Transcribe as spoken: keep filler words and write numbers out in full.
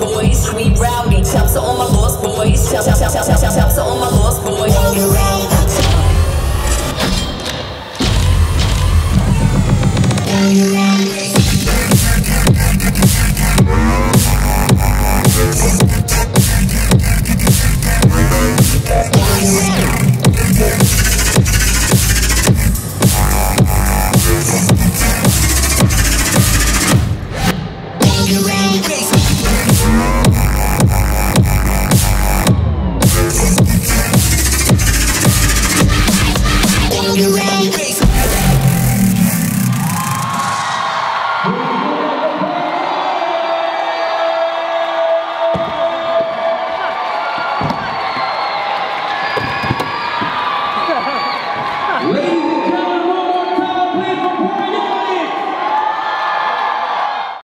Boys, we rowdy. Shout to all my lost boys. Shout, shout, shout, shout, shout, shout to all my lost boys.